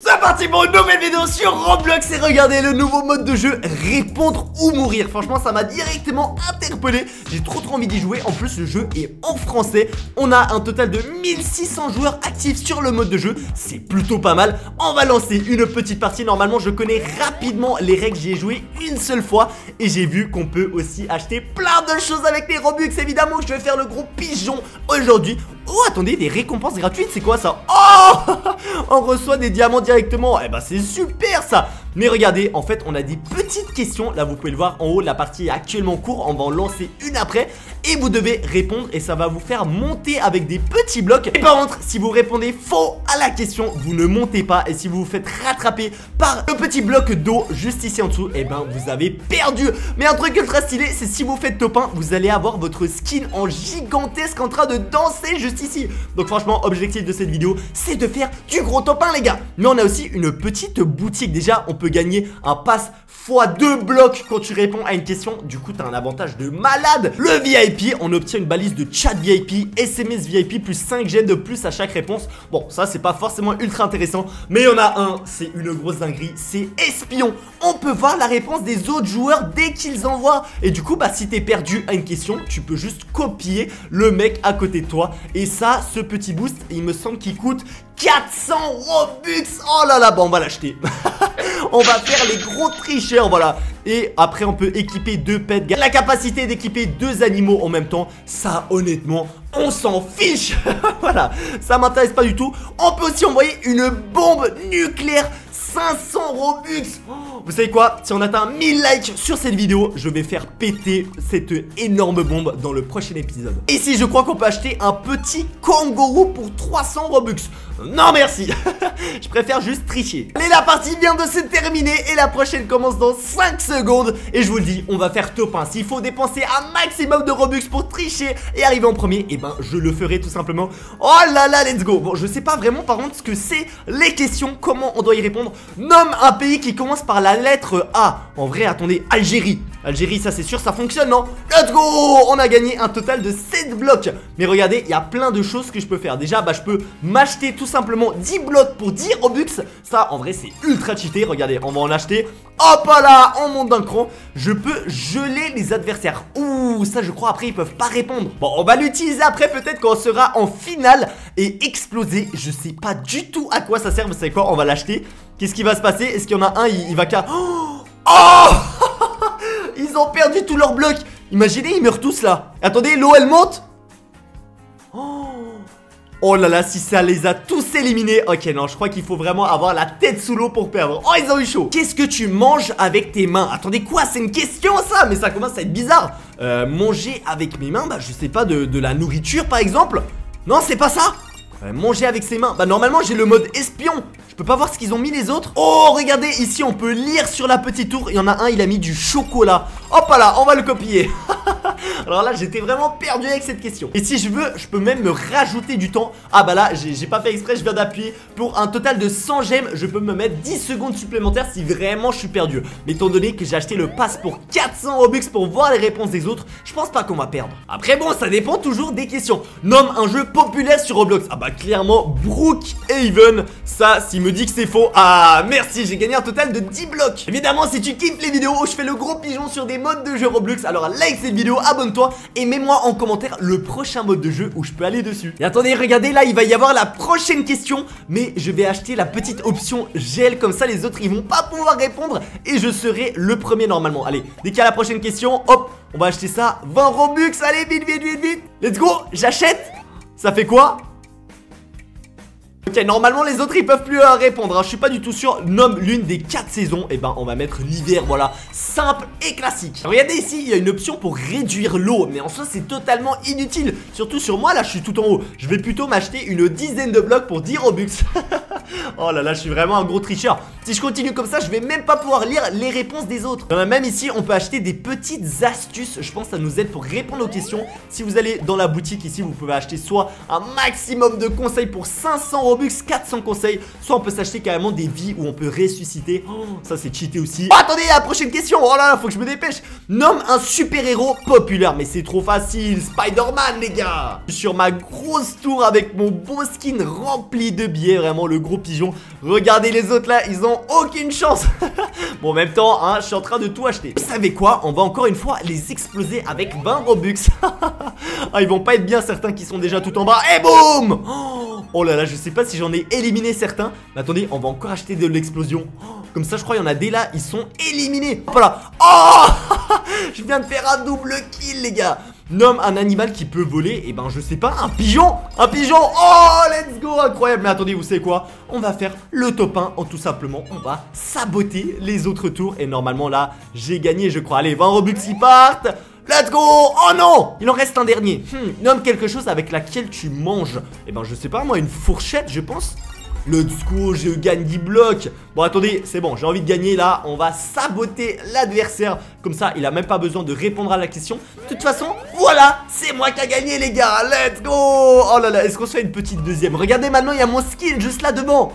C'est parti pour une nouvelle vidéo sur Roblox et regardez le nouveau mode de jeu Répondre ou mourir. Franchement ça m'a directement interpellé, j'ai trop envie d'y jouer. En plus le jeu est en français. On a un total de 1600 joueurs actifs sur le mode de jeu, c'est plutôt pas mal. On va lancer une petite partie. Normalement je connais rapidement les règles, j'y ai joué une seule fois. Et j'ai vu qu'on peut aussi acheter plein de choses avec les Robux. Évidemment je vais faire le gros pigeon aujourd'hui. Oh attendez, des récompenses gratuites, c'est quoi ça? Oh on reçoit des diamants directement, eh ben c'est super ça. Mais regardez, en fait on a des petites questions. Là vous pouvez le voir en haut, la partie est actuellement en cours. On va en lancer une après et vous devez répondre et ça va vous faire monter avec des petits blocs. Et par contre si vous répondez faux à la question, vous ne montez pas. Et si vous vous faites rattraper par le petit bloc d'eau juste ici en dessous, eh ben vous avez perdu. Mais un truc ultra stylé, c'est si vous faites top 1, vous allez avoir votre skin en gigantesque en train de danser juste ici. Donc franchement objectif de cette vidéo, c'est de faire du gros top 1 les gars. Mais on a aussi une petite boutique. Déjà on peut gagner un pass x2 blocs quand tu réponds à une question. Du coup t'as un avantage de malade. Le VIP, on obtient une balise de chat VIP, SMS VIP plus 5G de plus à chaque réponse. Bon ça c'est pas forcément ultra intéressant, mais il y en a un, c'est une grosse dinguerie, c'est espion. On peut voir la réponse des autres joueurs dès qu'ils envoient. Et du coup bah si t'es perdu à une question, tu peux juste copier le mec à côté de toi. Et ça, ce petit boost, il me semble qu'il coûte 400 Robux. Oh là là, bon on va l'acheter. On va faire les gros tricheurs, voilà. Et après on peut équiper 2 pets. La capacité d'équiper 2 animaux en même temps, ça honnêtement on s'en fiche. Voilà, ça m'intéresse pas du tout. On peut aussi envoyer une bombe nucléaire, 500 Robux. Vous savez quoi, si on atteint 1000 likes sur cette vidéo, je vais faire péter cette énorme bombe dans le prochain épisode. Ici je crois qu'on peut acheter un petit kangourou pour 300 Robux. Non merci. Je préfère juste tricher. Allez, la partie vient de se terminer et la prochaine commence dans 5 secondes. Et je vous le dis, on va faire top 1. S'il faut dépenser un maximum de Robux pour tricher et arriver en premier, et ben je le ferai tout simplement. Oh là là, let's go. Bon je sais pas vraiment par contre ce que c'est les questions, comment on doit y répondre. Nomme un pays qui commence par la lettre A. En vrai attendez, Algérie. Algérie ça c'est sûr, ça fonctionne non? Let's go. On a gagné un total de 7 blocs. Mais regardez, il y a plein de choses que je peux faire. Déjà bah je peux m'acheter tout simplement 10 blocs pour 10 Robux. Ça en vrai c'est ultra cheaté. Regardez, on va en acheter. Hop là, on monte d'un cran. Je peux geler les adversaires. Ouh ça je crois après ils peuvent pas répondre. Bon on va l'utiliser après peut-être quand on sera en finale et exploser. Je sais pas du tout à quoi ça sert. Vous savez quoi, on va l'acheter. Qu'est-ce qui va se passer? Est-ce qu'il y en a un, il va qu'à... Oh ils ont perdu tous leurs blocs. Imaginez ils meurent tous là. Attendez, l'eau elle monte. Oh là là, si ça les a tous éliminés. Ok non, je crois qu'il faut vraiment avoir la tête sous l'eau pour perdre. Oh ils ont eu chaud. Qu'est-ce que tu manges avec tes mains? Attendez quoi, c'est une question ça? Mais ça commence à être bizarre. Manger avec mes mains, bah je sais pas, de la nourriture par exemple. Non c'est pas ça. Manger avec ses mains, bah normalement j'ai le mode espion. Je peux pas voir ce qu'ils ont mis les autres. Oh regardez, ici on peut lire sur la petite tour. Il y en a un, il a mis du chocolat. Hop là, on va le copier. Alors là j'étais vraiment perdu avec cette question. Et si je veux, je peux même me rajouter du temps. Ah bah là j'ai pas fait exprès, je viens d'appuyer. Pour un total de 100 gemmes, je peux me mettre 10 secondes supplémentaires si vraiment je suis perdu. Mais étant donné que j'ai acheté le pass pour 400 Robux pour voir les réponses des autres, je pense pas qu'on va perdre. Après bon, ça dépend toujours des questions. Nomme un jeu populaire sur Roblox. Ah bah clairement Brookhaven. Ça s'il me dit que c'est faux, ah merci, j'ai gagné un total de 10 blocs. Évidemment si tu kiffes les vidéos où je fais le gros pigeon sur des modes de jeu Roblox, alors like cette vidéo, abonne-toi et mets-moi en commentaire le prochain mode de jeu où je peux aller dessus. Et attendez, regardez là, il va y avoir la prochaine question, mais je vais acheter la petite option gel, comme ça les autres ils vont pas pouvoir répondre et je serai le premier normalement. Allez, dès qu'il y a la prochaine question, hop, on va acheter ça, 20 Robux, allez vite vite vite vite. Let's go, j'achète. Ça fait quoi? Ok, normalement les autres ils peuvent plus répondre hein. Je suis pas du tout sûr. Nomme l'une des 4 saisons. Et ben on va mettre l'hiver, voilà. Simple et classique. Regardez ici, il y a une option pour réduire l'eau, mais en soi c'est totalement inutile. Surtout sur moi là, je suis tout en haut. Je vais plutôt m'acheter une dizaine de blocs pour 10 Robux. Oh là là, je suis vraiment un gros tricheur. Si je continue comme ça, je vais même pas pouvoir lire les réponses des autres. Même ici, on peut acheter des petites astuces. Je pense que ça nous aide pour répondre aux questions. Si vous allez dans la boutique ici, vous pouvez acheter soit un maximum de conseils pour 500 Robux, 400 conseils, soit on peut s'acheter carrément des vies où on peut ressusciter. Oh, ça c'est cheaté aussi. Oh, attendez, la prochaine question. Oh là là, faut que je me dépêche. Nomme un super-héros populaire. Mais c'est trop facile, Spider-Man les gars. Sur ma grosse tour avec mon beau skin rempli de billets, vraiment le gros gros pigeons. Regardez les autres là, ils ont aucune chance. Bon, en même temps, hein, je suis en train de tout acheter. Vous savez quoi? On va encore une fois les exploser avec 20 Robux. Ah, ils vont pas être bien certains qui sont déjà tout en bas. Et boum! Oh là là, je sais pas si j'en ai éliminé certains. Mais attendez, on va encore acheter de l'explosion. Comme ça, je crois il y en a des là, ils sont éliminés. Voilà. Oh, je viens de faire un double kill, les gars. Nomme un animal qui peut voler. Et ben, je sais pas, un pigeon. Un pigeon. Oh, let's go, incroyable. Mais attendez, vous savez quoi? On va faire le top 1 en tout simplement. On va saboter les autres tours. Et normalement, là, j'ai gagné, je crois. Allez, 20 Robux qui partent. Let's go! Oh non! Il en reste un dernier. Nomme quelque chose avec laquelle tu manges. Eh ben, je sais pas, moi, une fourchette, je pense. Let's go, je gagne 10 blocs. Bon, attendez, c'est bon, j'ai envie de gagner là. On va saboter l'adversaire. Comme ça, il a même pas besoin de répondre à la question. De toute façon, voilà, c'est moi qui a gagné, les gars. Let's go! Oh là là, est-ce qu'on se fait une petite deuxième? Regardez, maintenant, il y a mon skin juste là devant.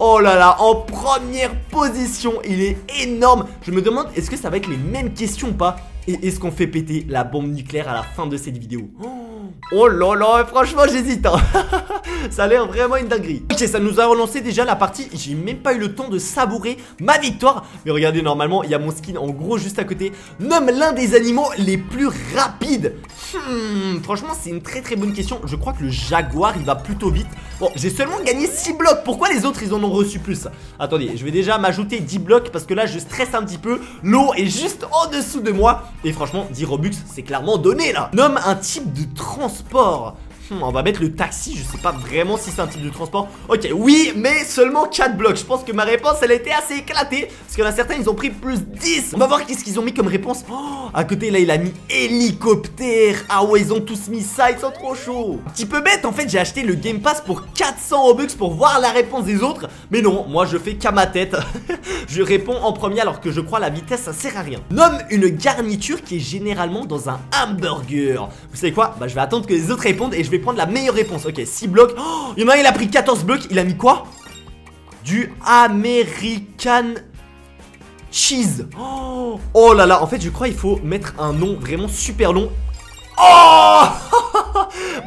Oh là là, en première position, il est énorme. Je me demande, est-ce que ça va être les mêmes questions ou pas? Et est-ce qu'on fait péter la bombe nucléaire à la fin de cette vidéo? Oh là là, franchement j'hésite hein. Ça a l'air vraiment une dinguerie. Ok, ça nous a relancé déjà la partie. J'ai même pas eu le temps de savourer ma victoire. Mais regardez, normalement il y a mon skin en gros juste à côté. Nomme l'un des animaux les plus rapides. Franchement c'est une très très bonne question. Je crois que le jaguar il va plutôt vite. Bon, j'ai seulement gagné 6 blocs. Pourquoi les autres ils en ont reçu plus? Attendez, je vais déjà m'ajouter 10 blocs parce que là je stresse un petit peu. L'eau est juste en dessous de moi. Et franchement 10 Robux c'est clairement donné là. Nomme un type de transport. On va mettre le taxi, je sais pas vraiment si c'est un type de transport. Ok, oui, mais seulement 4 blocs. Je pense que ma réponse, elle était assez éclatée. Parce qu'il y en a certains, ils ont pris plus 10. On va voir qu'est-ce qu'ils ont mis comme réponse. Oh, à côté, là, il a mis hélicoptère. Ah ouais, ils ont tous mis ça, ils sont trop chauds. Un petit peu bête, en fait, j'ai acheté le Game Pass pour 400 Robux pour voir la réponse des autres. Mais non, moi, je fais qu'à ma tête. Je réponds en premier alors que je crois la vitesse, ça sert à rien. Nomme une garniture qui est généralement dans un hamburger. Vous savez quoi? Bah, je vais attendre que les autres répondent et je vais prendre la meilleure réponse. Ok, 6 blocs. Oh, il y en a un, il a pris 14 blocs. Il a mis quoi? Du American Cheese. Oh, oh là là, en fait, je crois il faut mettre un nom vraiment super long. Oh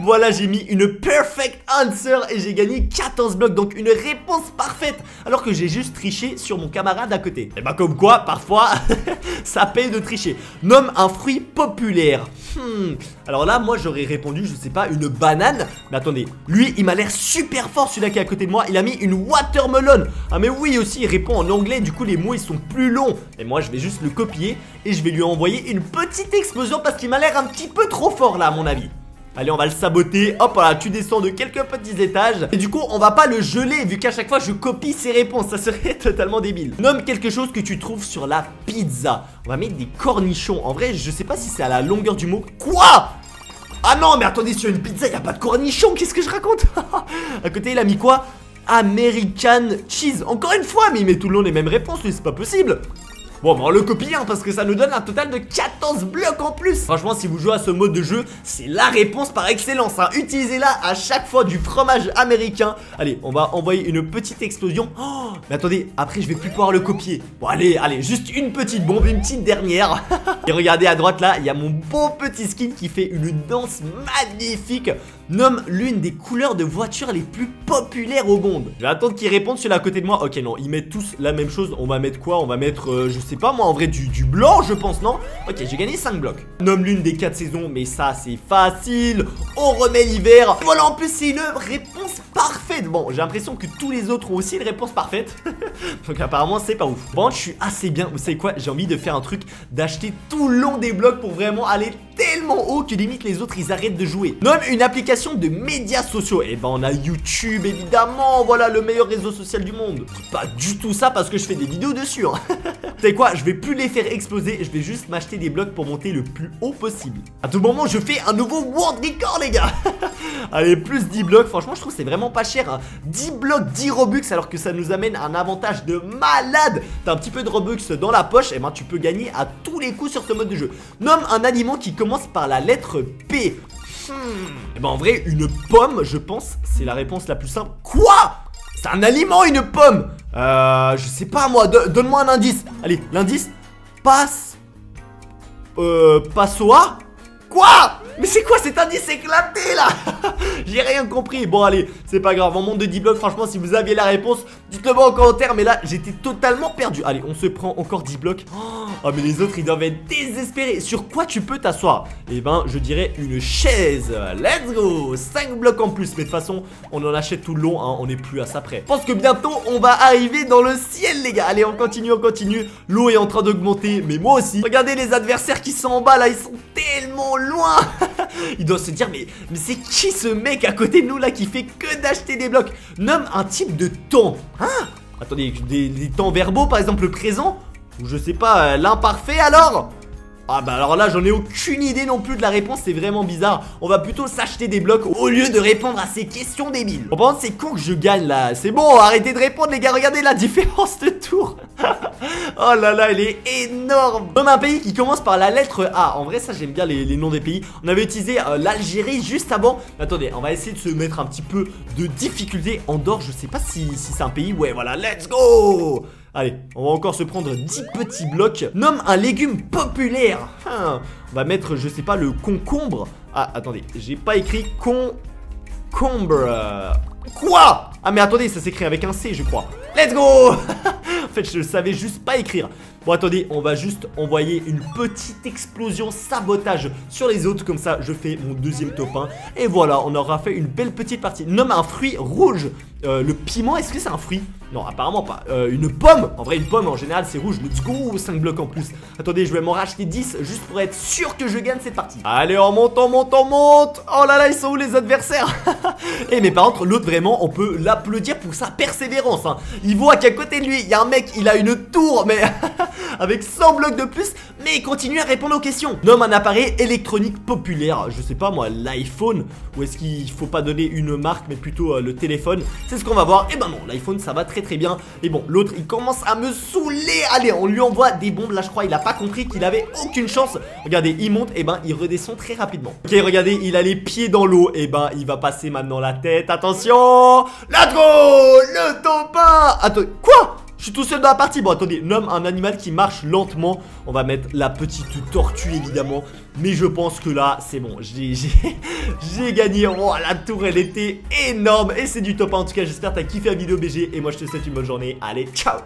voilà, j'ai mis une perfect answer et j'ai gagné 14 blocs, donc une réponse parfaite, alors que j'ai juste triché sur mon camarade à côté. Et bah comme quoi, parfois, ça paye de tricher. Nomme un fruit populaire. Alors là, moi j'aurais répondu, je sais pas, une banane. Mais attendez, lui, il m'a l'air super fort, celui-là qui est à côté de moi, il a mis une watermelon. Ah mais oui, aussi, il répond en anglais, du coup les mots ils sont plus longs. Et moi, je vais juste le copier et je vais lui envoyer une petite explosion parce qu'il m'a l'air un petit peu trop fort là, à mon avis. Allez, on va le saboter. Hop là, tu descends de quelques petits étages. Et du coup, on va pas le geler vu qu'à chaque fois je copie ses réponses. Ça serait totalement débile. Nomme quelque chose que tu trouves sur la pizza. On va mettre des cornichons. En vrai, je sais pas si c'est à la longueur du mot. Quoi? Ah non, mais attendez, sur une pizza, il n'y a pas de cornichons. Qu'est-ce que je raconte? À côté, il a mis quoi? American cheese. Encore une fois, mais il met tout le long les mêmes réponses. C'est pas possible. Bon, on va le copier hein, parce que ça nous donne un total de 14 blocs en plus. Franchement, si vous jouez à ce mode de jeu, c'est la réponse par excellence hein. Utilisez-la à chaque fois, du fromage américain. Allez, on va envoyer une petite explosion. Oh, mais attendez, après je vais plus pouvoir le copier. Bon, allez, allez, juste une petite bombe, une petite dernière. Et regardez à droite là, il y a mon beau petit skin qui fait une danse magnifique. Nomme l'une des couleurs de voitures les plus populaires au monde. Je vais attendre qu'ils répondent celui-là à côté de moi. Ok, non, ils mettent tous la même chose. On va mettre quoi? On va mettre, je sais pas moi, en vrai du blanc, je pense, non? Ok, j'ai gagné 5 blocs. Nomme l'une des 4 saisons, mais ça, c'est facile. On remet l'hiver. Voilà, en plus, c'est une réponse parfaite. Bon, j'ai l'impression que tous les autres ont aussi une réponse parfaite. Donc, apparemment, c'est pas ouf. Bon, je suis assez bien. Vous savez quoi? J'ai envie de faire un truc, d'acheter tout le long des blocs pour vraiment aller tellement haut que limite les autres, ils arrêtent de jouer. Nomme une application de médias sociaux. Et ben on a YouTube évidemment. Voilà le meilleur réseau social du monde. Pas du tout ça parce que je fais des vidéos dessus hein. Tu sais quoi, je vais plus les faire exploser. Je vais juste m'acheter des blocs pour monter le plus haut possible. À tout moment je fais un nouveau world record les gars. Allez, plus 10 blocs. Franchement je trouve c'est vraiment pas cher hein. 10 blocs 10 Robux alors que ça nous amène un avantage de malade. T'as un petit peu de Robux dans la poche. Et ben tu peux gagner à tous les coups sur ce mode de jeu. Nomme un aliment qui commence par la lettre P. Et ben en vrai une pomme je pense. C'est la réponse la plus simple. Quoi? C'est un aliment une pomme? Je sais pas moi, donne-moi un indice. Allez, l'indice. Passoa. Quoi? Mais c'est quoi cet indice éclaté là? J'ai rien compris. Bon allez, c'est pas grave. En monde de 10 blocs, franchement, si vous aviez la réponse, dites-le moi en commentaire. Mais là, j'étais totalement perdu. Allez, on se prend encore 10 blocs. Oh mais les autres, ils doivent être désespérés. Sur quoi tu peux t'asseoir? Eh ben, je dirais une chaise. Let's go. 5 blocs en plus. Mais de toute façon, on en achète tout le long, hein. On n'est plus à ça près. Je pense que bientôt, on va arriver dans le ciel, les gars. Allez, on continue, on continue. L'eau est en train d'augmenter, mais moi aussi. Regardez les adversaires qui sont en bas, là. Ils sont tellement loin. Ils doivent se dire, mais c'est qui ce mec à côté de nous, là, qui fait que d'acheter des blocs? Nomme un type de temps. Hein? Attendez, des temps verbaux, par exemple, le présent? Ou je sais pas, l'imparfait, alors? Ah bah alors là, j'en ai aucune idée non plus de la réponse, c'est vraiment bizarre. On va plutôt s'acheter des blocs au lieu de répondre à ces questions débiles. Bon, par contre, c'est con que je gagne là. C'est bon, arrêtez de répondre les gars, regardez la différence de tour. Oh là là, elle est énorme. Comme un pays qui commence par la lettre A. En vrai, ça j'aime bien les noms des pays. On avait utilisé l'Algérie juste avant. Attendez, on va essayer de se mettre un petit peu de difficulté. Andorre, je sais pas si c'est un pays. Ouais, voilà, let's go. Allez, on va encore se prendre 10 petits blocs. Nomme un légume populaire. On va mettre, je sais pas, le concombre. Ah, attendez, j'ai pas écrit concombre. Quoi? Ah mais attendez, ça s'écrit avec un C, je crois. Let's go. En fait, je savais juste pas écrire. Bon, attendez, on va juste envoyer une petite explosion sabotage sur les autres. Comme ça, je fais mon deuxième top 1. Et voilà, on aura fait une belle petite partie. Nomme un fruit rouge. Le piment, est-ce que c'est un fruit? Non, apparemment pas. Une pomme. En vrai, une pomme, en général, c'est rouge. Let's go, 5 blocs en plus. Attendez, je vais m'en racheter 10 juste pour être sûr que je gagne cette partie. Allez, on monte, on monte, on monte. Oh là là, ils sont où les adversaires? Et mais par contre, l'autre, vraiment, on peut l'applaudir pour sa persévérance, hein. Il voit qu'à côté de lui, il y a un mec, il a une tour, mais... avec 100 blocs de plus, mais il continue à répondre aux questions. Nomme un appareil électronique populaire. Je sais pas moi, l'iPhone. Ou est-ce qu'il faut pas donner une marque, mais plutôt le téléphone? C'est ce qu'on va voir. Et ben non, l'iPhone ça va très très bien. Et bon, l'autre il commence à me saouler. Allez, on lui envoie des bombes. Là je crois il a pas compris qu'il avait aucune chance. Regardez, il monte, et ben il redescend très rapidement. Ok, regardez, il a les pieds dans l'eau. Et ben il va passer maintenant la tête. Attention, let's go. Le top 1. Attends, quoi? Je suis tout seul dans la partie. Bon, attendez, nomme un animal qui marche lentement. On va mettre la petite tortue, évidemment. Mais je pense que là, c'est bon. J'ai gagné. Oh, la tour, elle était énorme. Et c'est du top 1. En tout cas, j'espère que t'as kiffé la vidéo, BG. Et moi, je te souhaite une bonne journée. Allez, ciao!